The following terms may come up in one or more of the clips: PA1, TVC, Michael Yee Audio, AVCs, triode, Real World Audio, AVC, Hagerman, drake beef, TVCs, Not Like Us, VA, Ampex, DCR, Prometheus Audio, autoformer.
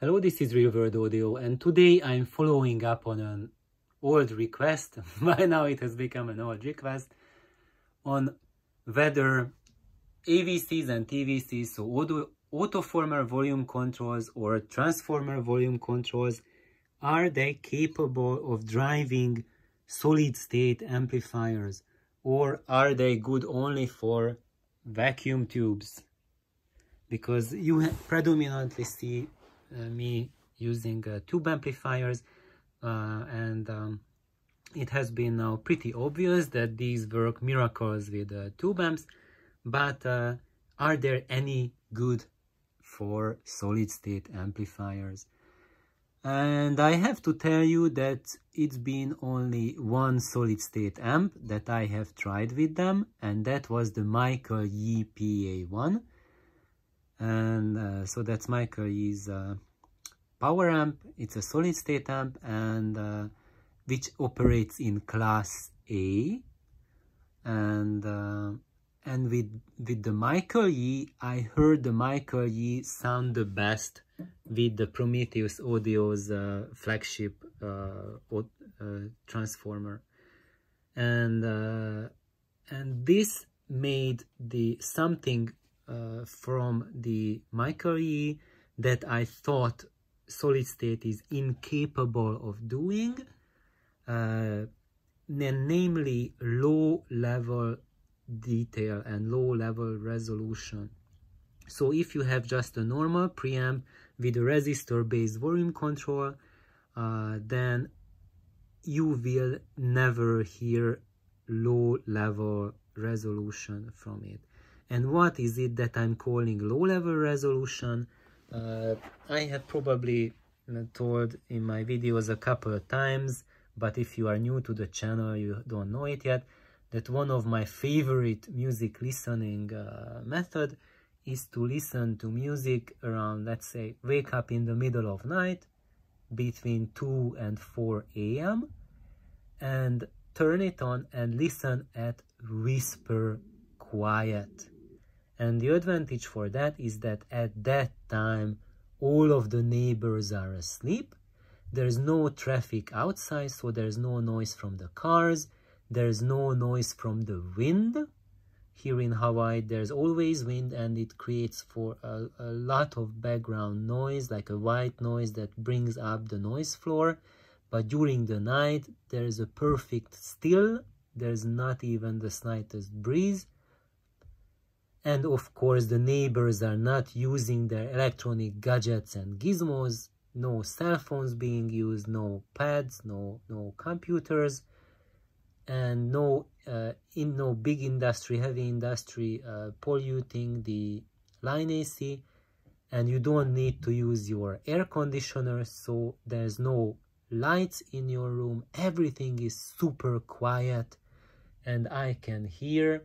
Hello, this is Real World Audio, and today I'm following up on an old request, by now it has become an old request, on whether AVCs and TVCs, so autoformer volume controls or transformer volume controls, are they capable of driving solid-state amplifiers, or are they good only for vacuum tubes? Because you predominantly see me using tube amplifiers, it has been now pretty obvious that these work miracles with tube amps, but are there any good for solid-state amplifiers? And I have to tell you that it's been only one solid-state amp that I have tried with them, and that was the Michael Yee PA1. And so that's Michael Yee's power amp. It's a solid state amp, and which operates in class A, and with the Michael Yee, I heard the Michael Yee sound the best with the Prometheus Audio's flagship transformer, and this made the something from the Michael Yee that I thought solid state is incapable of doing, namely low level detail and low level resolution. So if you have just a normal preamp with a resistor based volume control, then you will never hear low level resolution from it. And what is it that I'm calling low-level resolution? I have probably told in my videos a couple of times, but if you are new to the channel, you don't know it yet, that one of my favorite music listening method is to listen to music around, let's say, wake up in the middle of night, between 2 and 4 a.m., and turn it on and listen at whisper quiet. And the advantage for that is that at that time, all of the neighbors are asleep. There's no traffic outside, so there's no noise from the cars. There's no noise from the wind. Here in Hawaii, there's always wind, and it creates for a lot of background noise, like a white noise that brings up the noise floor. But during the night, there's a perfect still. There's not even the slightest breeze. And of course, the neighbors are not using their electronic gadgets and gizmos, no cell phones being used, no pads, no computers, and no big industry, heavy industry polluting the line AC, and you don't need to use your air conditioner, so there's no lights in your room, everything is super quiet, and I can hear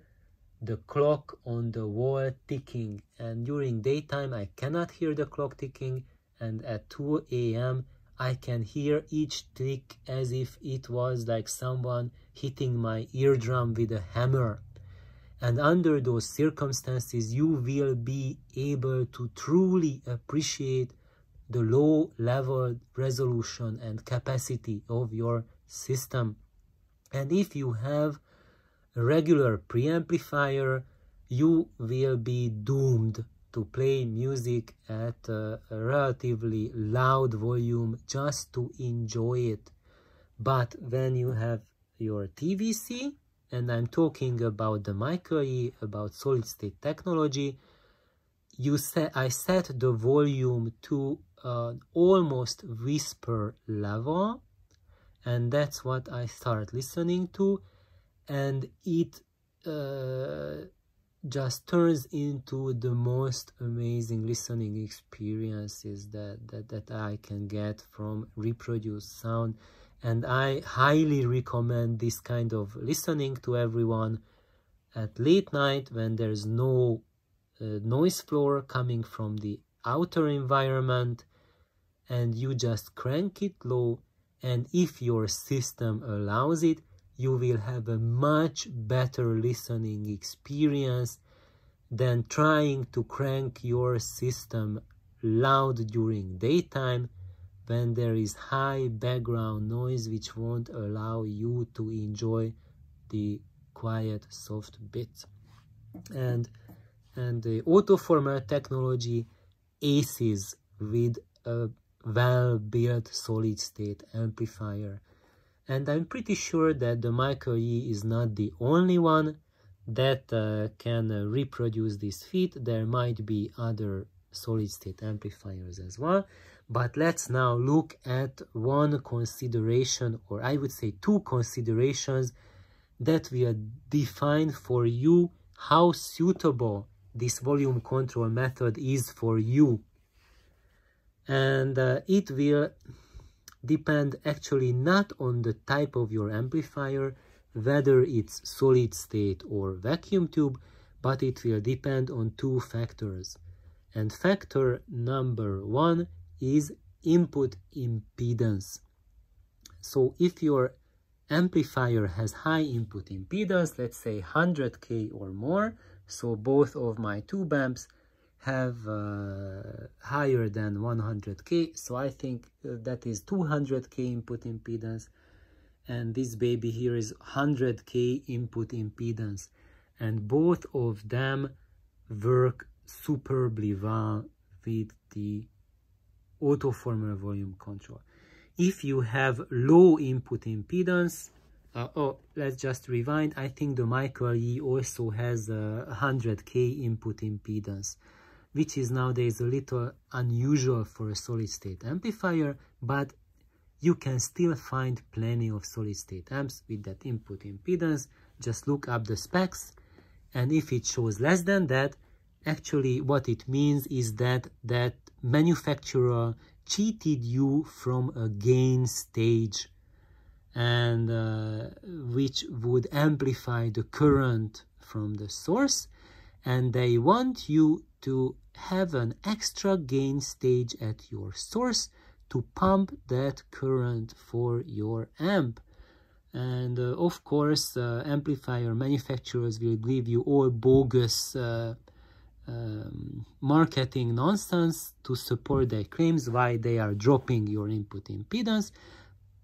the clock on the wall ticking, and during daytime I cannot hear the clock ticking, and at 2 a.m. I can hear each tick as if it was like someone hitting my eardrum with a hammer. And under those circumstances you will be able to truly appreciate the low-level resolution and capacity of your system. And if you have a regular preamplifier, you will be doomed to play music at a relatively loud volume just to enjoy it. But when you have your TVC, and I'm talking about the Michael Yee, about solid-state technology, I set the volume to almost whisper level, and that's what I start listening to, and it just turns into the most amazing listening experiences that I can get from reproduced sound. And I highly recommend this kind of listening to everyone at late night when there's no noise floor coming from the outer environment, and you just crank it low, and if your system allows it, you will have a much better listening experience than trying to crank your system loud during daytime when there is high background noise which won't allow you to enjoy the quiet soft bit. And the autoformer technology aces with a well-built solid-state amplifier. And I'm pretty sure that the Michael Yee is not the only one that can reproduce this feat. There might be other solid-state amplifiers as well. But let's now look at one consideration, or I would say two considerations, that will define for you how suitable this volume control method is for you. And it will depend actually not on the type of your amplifier, whether it's solid state or vacuum tube, but it will depend on two factors. And factor number one is input impedance. So if your amplifier has high input impedance, let's say 100K or more, so both of my two amps have higher than 100K, so I think that is 200K input impedance, and this baby here is 100K input impedance, and both of them work superbly well with the autoformer volume control. If you have low input impedance, let's just rewind, I think the Michael Yee also has a 100K input impedance, which is nowadays a little unusual for a solid-state amplifier, but you can still find plenty of solid-state amps with that input impedance. Just look up the specs, and if it shows less than that, actually what it means is that that manufacturer cheated you from a gain stage, and which would amplify the current from the source, and they want you to have an extra gain stage at your source to pump that current for your amp. And of course amplifier manufacturers will give you all bogus marketing nonsense to support their claims why they are dropping your input impedance,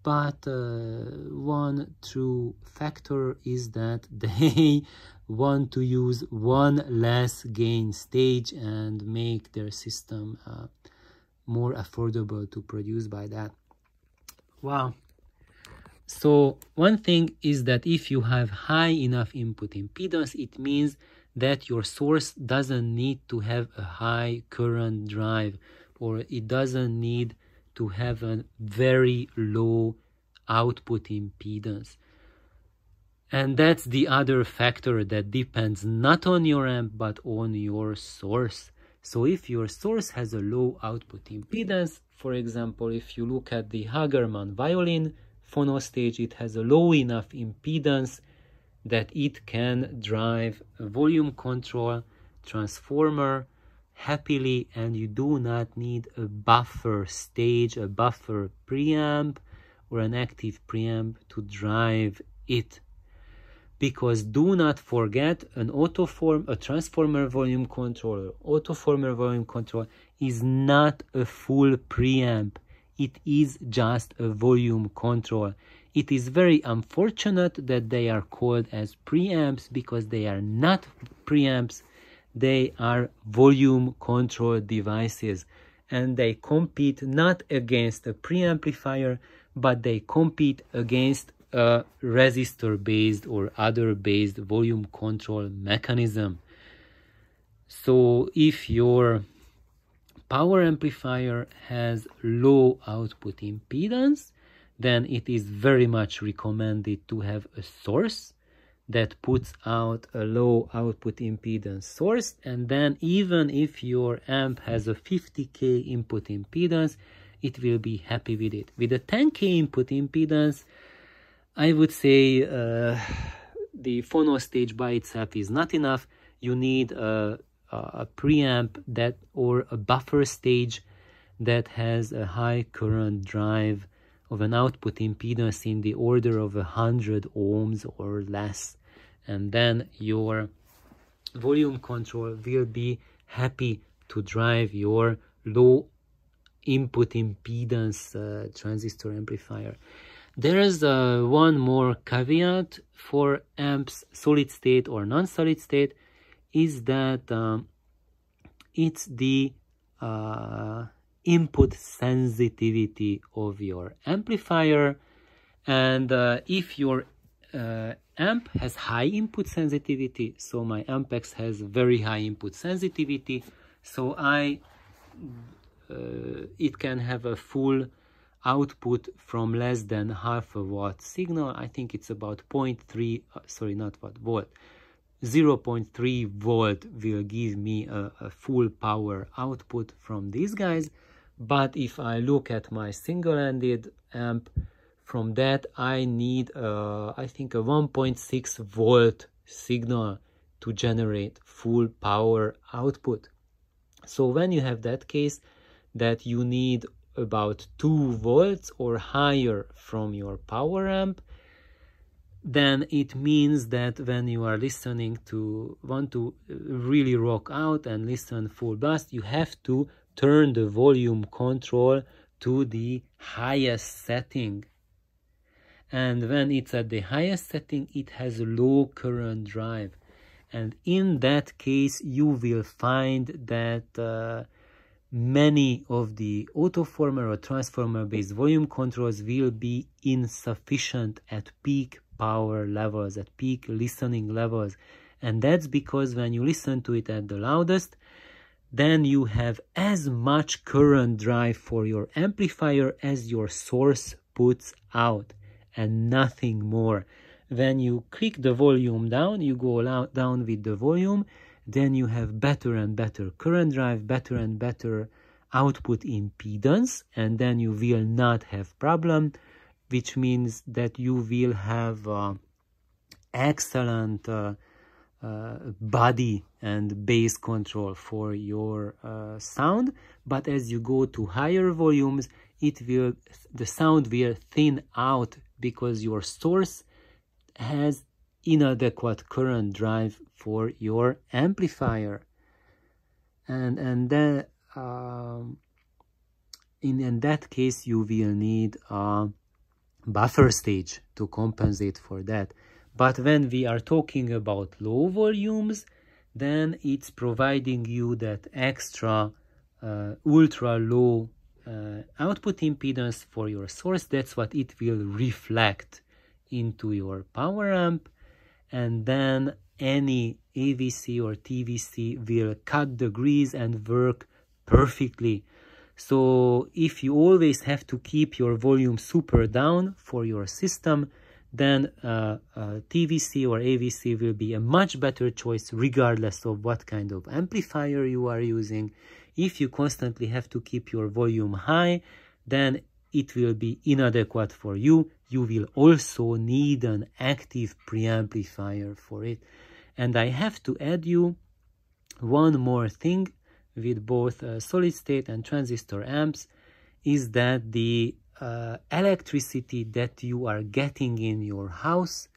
but one true factor is that they want to use one less gain stage and make their system more affordable to produce by that. Wow. So one thing is that if you have high enough input impedance, it means that your source doesn't need to have a high current drive, or it doesn't need to have a very low output impedance. And that's the other factor that depends not on your amp but on your source. So if your source has a low output impedance, for example, if you look at the Hagerman violin phono stage, it has a low enough impedance that it can drive a volume control transformer happily, and you do not need a buffer stage, a buffer preamp, or an active preamp to drive it. Because do not forget, a transformer volume controller, autoformer volume control is not a full preamp. It is just a volume control. It is very unfortunate that they are called as preamps, because they are not preamps, they are volume control devices. And they compete not against a preamplifier, but they compete against a resistor-based or other-based volume control mechanism. So if your power amplifier has low output impedance, then it is very much recommended to have a source that puts out a low output impedance source. And then even if your amp has a 50K input impedance, it will be happy with it. With a 10K input impedance, I would say the phono stage by itself is not enough. You need a preamp that, or a buffer stage that has a high current drive of an output impedance in the order of 100 ohms or less, and then your volume control will be happy to drive your low input impedance transistor amplifier. There is one more caveat for amps, solid state or non-solid state, is that it's the input sensitivity of your amplifier. And if your amp has high input sensitivity, so my Ampex has very high input sensitivity, so it can have a full output from less than half a watt signal. I think it's about 0.3 volt will give me a full power output from these guys. But if I look at my single-ended amp, from that I need I think a 1.6 volt signal to generate full power output. So when you have that case that you need about 2 volts or higher from your power amp, then it means that when you are listening to, want to really rock out and listen full blast, you have to turn the volume control to the highest setting. And when it's at the highest setting, it has low current drive. And in that case, you will find that many of the autoformer or transformer-based volume controls will be insufficient at peak power levels, at peak listening levels. And that's because when you listen to it at the loudest, then you have as much current drive for your amplifier as your source puts out, and nothing more. When you click the volume down, you go down with the volume, then you have better and better current drive, better and better output impedance, and then you will not have problem, which means that you will have excellent body and bass control for your sound. But as you go to higher volumes, the sound will thin out because your source has inadequate current drive for your amplifier. And then in that case you will need a buffer stage to compensate for that. But when we are talking about low volumes, then it's providing you that extra ultra low output impedance for your source. That's what it will reflect into your power amp, and then any AVC or TVC will cut the grease and work perfectly. So if you always have to keep your volume super down for your system, then TVC or AVC will be a much better choice regardless of what kind of amplifier you are using. If you constantly have to keep your volume high, then it will be inadequate for you. You will also need an active preamplifier for it. And I have to add you one more thing with both solid state and transistor amps, is that the electricity that you are getting in your house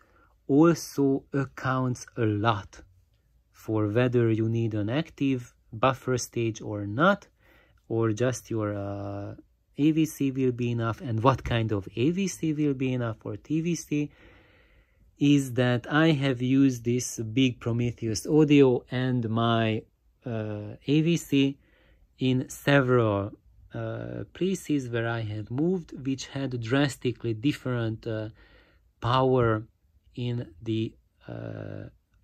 also accounts a lot for whether you need an active buffer stage or not, or just your AVC will be enough, and what kind of AVC will be enough for TVC. Is that I have used this big Prometheus Audio and my AVC in several places where I have moved, which had drastically different power in the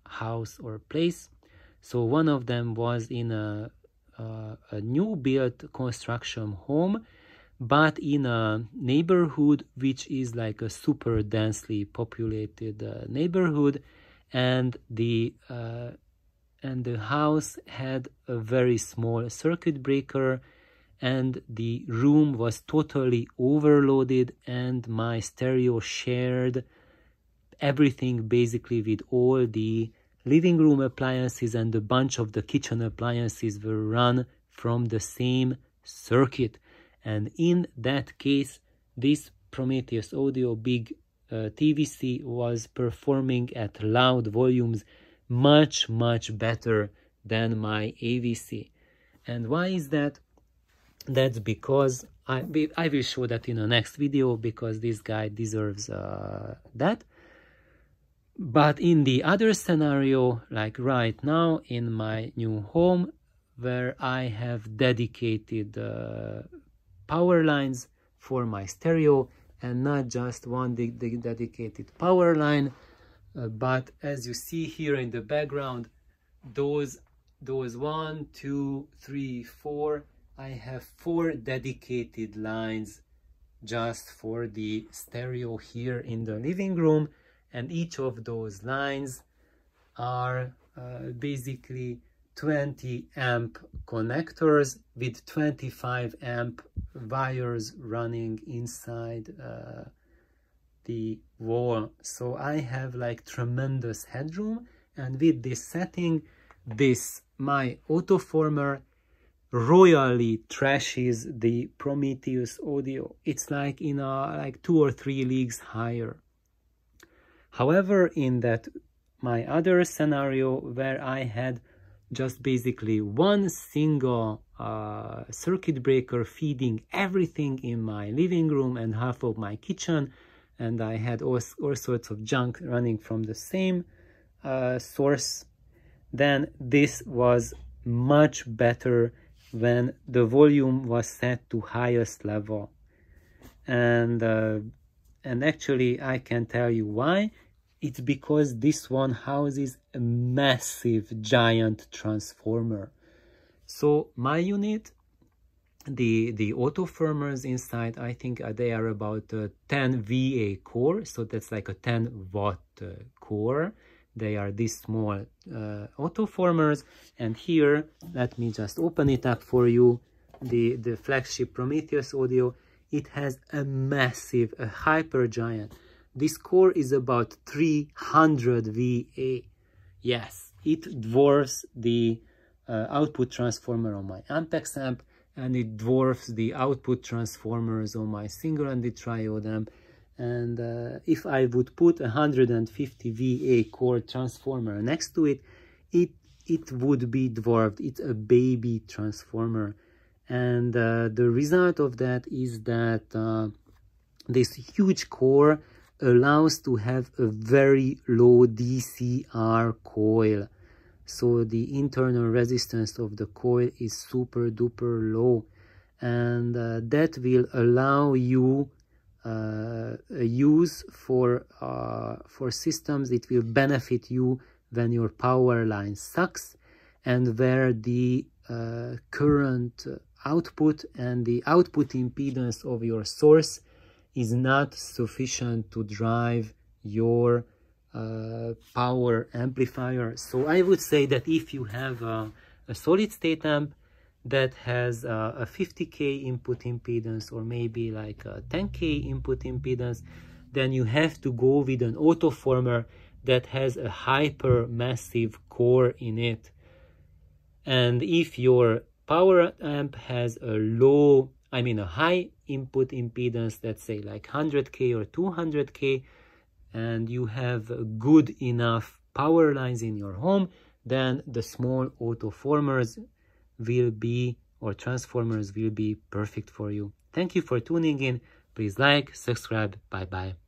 house or place. So one of them was in a new built construction home, but in a neighborhood which is like a super densely populated neighborhood, and the house had a very small circuit breaker, and the room was totally overloaded, and my stereo shared everything basically with all the living room appliances, and a bunch of the kitchen appliances were run from the same circuit. And in that case, this Prometheus Audio big TVC was performing at loud volumes much, much better than my AVC. And why is that? That's because I will show that in the next video, because this guy deserves that. But in the other scenario, like right now in my new home, where I have dedicated power lines for my stereo, and not just one dedicated power line, but as you see here in the background, those 1, 2, 3, 4, I have 4 dedicated lines just for the stereo here in the living room, and each of those lines are basically 20 amp connectors with 25 amp wires running inside the wall. So I have like tremendous headroom, and with this setting, this my autoformer royally trashes the Prometheus Audio. It's like in a like 2 or 3 leagues higher. However, in that my other scenario, where I had just basically one single circuit breaker feeding everything in my living room and half of my kitchen, and I had all sorts of junk running from the same source, then this was much better when the volume was set to highest level. And actually I can tell you why. It's because this one houses a massive giant transformer. So my unit, the autoformers inside, I think they are about 10 VA core, so that's like a 10 watt core. They are these small autoformers, and here let me just open it up for you. The flagship Prometheus Audio, it has a massive, a hyper giant. This core is about 300 VA. Yes, it dwarfs the output transformer on my Ampex amp, and it dwarfs the output transformers on my single-ended triode amp. And if I would put 150 VA core transformer next to it, it would be dwarfed. It's a baby transformer. And the result of that is that this huge core allows to have a very low DCR coil, so the internal resistance of the coil is super duper low, and that will allow you use for systems. It will benefit you when your power line sucks, and where the current output and the output impedance of your source is not sufficient to drive your power amplifier. So I would say that if you have a solid state amp that has a 50k input impedance, or maybe like a 10k input impedance, then you have to go with an autoformer that has a hyper massive core in it. And if your power amp has a low, I mean a high input impedance, let's say like 100k or 200k, and you have good enough power lines in your home, then the small autoformers will be, or transformers will be, perfect for you. Thank you for tuning in. Please like, subscribe, bye bye.